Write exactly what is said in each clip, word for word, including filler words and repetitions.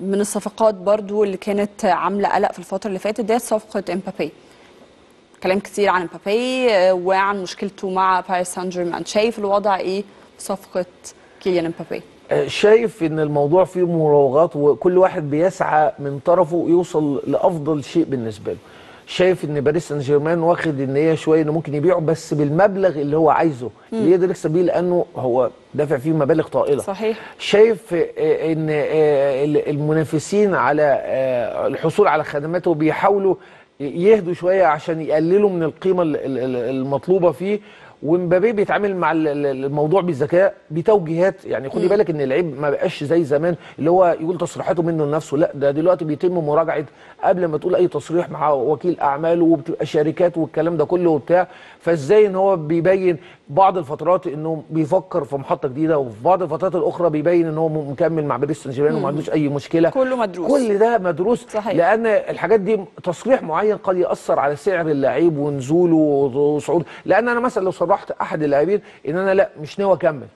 من الصفقات برضو اللي كانت عامله قلق في الفتره اللي فاتت ديت صفقه امبابي. كلام كتير عن امبابي وعن مشكلته مع باريس سان جيرمان، شايف الوضع ايه في صفقه كيليان امبابي؟ شايف ان الموضوع فيه مراوغات وكل واحد بيسعى من طرفه يوصل لافضل شيء بالنسبه له. شايف ان باريس سان جيرمان واخد ان هي شويه انه ممكن يبيعه بس بالمبلغ اللي هو عايزه اللي يقدر يكسب بيه، لانه هو دافع فيه مبالغ طائله. صحيح. شايف ان المنافسين على الحصول على خدماته بيحاولوا يهدوا شويه عشان يقللوا من القيمه المطلوبه فيه، ومبابي بيتعامل مع الموضوع بذكاء بتوجيهات. يعني خدي بالك ان اللعيب ما بقاش زي زمان اللي هو يقول تصريحاته منه لنفسه، لا ده دلوقتي بيتم مراجعه قبل ما تقول اي تصريح مع وكيل اعماله وبتبقى شركات والكلام ده كله وبتاع. فازاي ان هو بيبين بعض الفترات انه بيفكر في محطه جديده، وفي بعض الفترات الاخرى بيبين ان هو مكمل مع باريس سان جيرمان وما عندوش اي مشكله. كله مدروس، كل ده مدروس. صحيح. لان الحاجات دي تصريح معين قد ياثر على سعر اللعيب ونزوله وصعوده. لان انا مثلا لو رحت احد اللاعبين ان انا لا مش ناوي اكمل،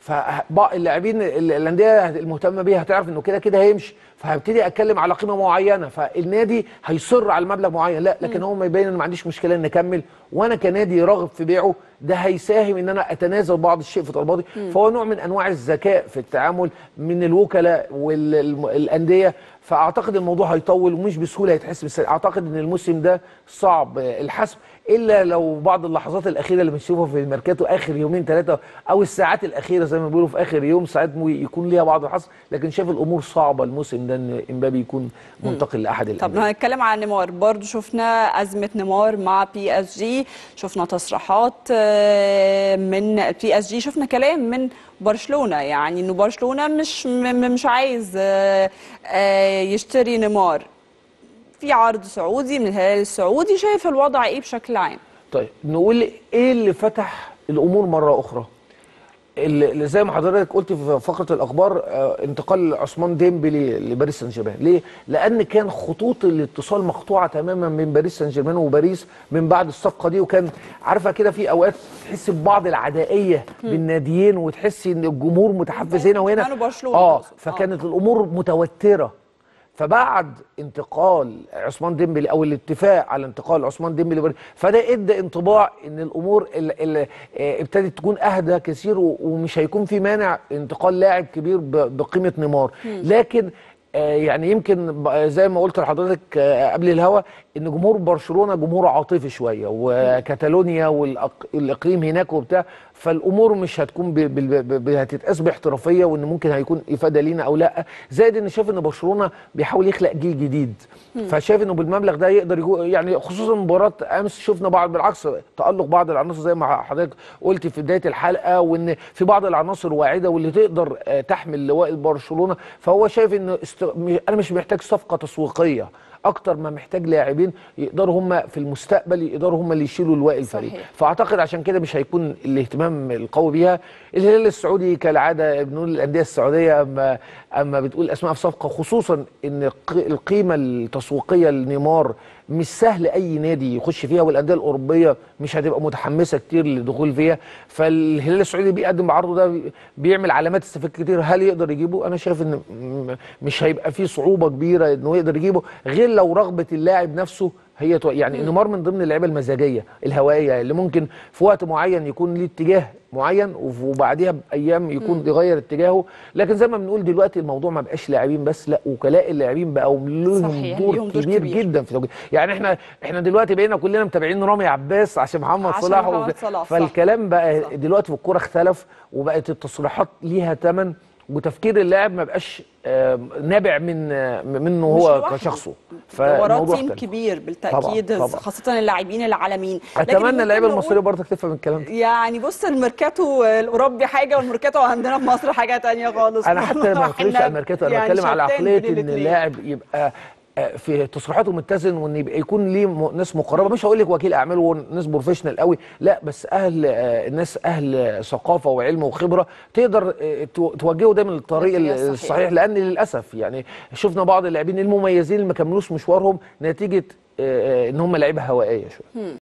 فاللاعبين الانديه المهتمه بيه هتعرف انه كده كده هيمشي، فهبتدي اتكلم على قيمه معينه، فالنادي هيصر على المبلغ معين. لا لكن هو ما يبين ان ما عنديش مشكله ان اكمل، وانا كنادي راغب في بيعه، ده هيساهم ان انا اتنازل بعض الشيء في طلباتي. فهو نوع من انواع الذكاء في التعامل من الوكلاء والانديه. فاعتقد الموضوع هيطول ومش بسهوله هيتحسم. اعتقد ان الموسم ده صعب الحسم، الا لو بعض اللحظات الاخيره اللي بنشوفها في الميركاتو اخر يومين ثلاثه او الساعات الاخيره زي ما بيقولوا في اخر يوم، ساعات يكون ليها بعض الحسم. لكن شايف الامور صعبه الموسم ده ان امبابي يكون منتقل لاحد الانديه. طب هنتكلم عن نيمار برضو، شفنا ازمه نيمار مع بي اس جي، شفنا تصريحات من بي اس جي، شفنا كلام من برشلونه يعني انه برشلونه مش مش عايز يشتري نيمار، في عرض سعودي من الهلال السعودي. شايف الوضع ايه بشكل عام؟ طيب نقول ايه اللي فتح الامور مره اخرى؟ اللي زي ما حضرتك قلت في فقره الاخبار انتقال عثمان ديمبلي لباريس سان جيرمان. ليه؟ لان كان خطوط الاتصال مقطوعه تماما من باريس سان جيرمان وباريس من بعد الصفقه دي. وكان عارفه كده في اوقات تحس ببعض العدائيه بالناديين، وتحس ان الجمهور متحفز هنا وهنا. اه فكانت الامور متوتره. فبعد انتقال عثمان ديمبلي او الاتفاق على انتقال عثمان ديمبلي، فده ادى انطباع ان الامور ال ال ابتدت تكون اهدى كثير، ومش هيكون في مانع انتقال لاعب كبير بقيمه نيمار. لكن يعني يمكن زي ما قلت لحضرتك قبل الهوا ان جمهور برشلونه جمهور عاطفي شويه، وكاتالونيا والاقليم هناك وبتاع، فالامور مش هتكون ب... ب... هتتقاس باحترافيه، وان ممكن هيكون افاده لينا او لا. زائد ان شايف ان برشلونه بيحاول يخلق جيل جديد، فشايف انه بالمبلغ ده يقدر يجو... يعني خصوصا مباراه امس شفنا بعض بالعكس تالق بعض العناصر زي ما حضرتك قلت في بدايه الحلقه، وان في بعض العناصر واعده واللي تقدر تحمل لواء برشلونه. فهو شايف ان است... انا مش محتاج صفقه تسويقيه اكتر ما محتاج لاعبين يقدروا هم في المستقبل يقدروا هم اللي يشيلوا لواء الفريق. صحيح. فاعتقد عشان كده مش هيكون الاهتمام القوي بيها. الهلال السعودي كالعاده بنقول الانديه السعوديه اما اما بتقول اسماء في صفقه، خصوصا ان القيمه التسويقيه لنيمار مش سهل اي نادي يخش فيها، والانديه الاوروبيه مش هتبقى متحمسه كتير للدخول فيها. فالهلال السعودي بيقدم عرضه، ده بيعمل علامات استفهام كتير. هل يقدر يجيبه؟ انا شايف ان مش هيبقى فيه صعوبه كبيره انه يقدر يجيبه، غير لو رغبه اللاعب نفسه هي تو... يعني نيمار من ضمن اللعيبه المزاجيه الهوائيه اللي ممكن في وقت معين يكون ليه اتجاه معين وبعديها بايام يكون يغير اتجاهه. لكن زي ما بنقول دلوقتي الموضوع ما بقاش لاعبين بس، لا وكلاء اللاعبين بقوا لهم دور, دور كبير, كبير جدا في توجيه. يعني احنا احنا دلوقتي بقينا كلنا متابعين رامي عباس عشان محمد عشان صلاح, محمد صلاح وب... فالكلام بقى صح. دلوقتي في الكوره اختلف، وبقت التصريحات ليها ثمن، وتفكير اللاعب ما بقاش نابع من منه هو كشخصه. فالموضوع تيم كبير بالتاكيد، طبعاً طبعاً. خاصه اللاعبين العالميين. اتمنى اللعيبه المصريه برضه تفهم من الكلام ده. يعني بص الميركاتو الاوروبي حاجه والميركاتو عندنا في مصر حاجه ثانيه خالص. انا حتى ما بتكلمش على الميركاتو، انا بتكلم يعني على عقليه ان اللاعب يبقى في تصريحاته متزن، وان يبقى يكون ليه ناس مقربه. مش هقول لك وكيل اعمال وناس بروفيشنال قوي، لا بس اهل الناس اهل ثقافه وعلم وخبره تقدر توجهه دايما للطريق الصحيح. لان للاسف يعني شفنا بعض اللاعبين المميزين اللي ما كملوش مشوارهم نتيجه ان هم لعيبه هوائيه شويه.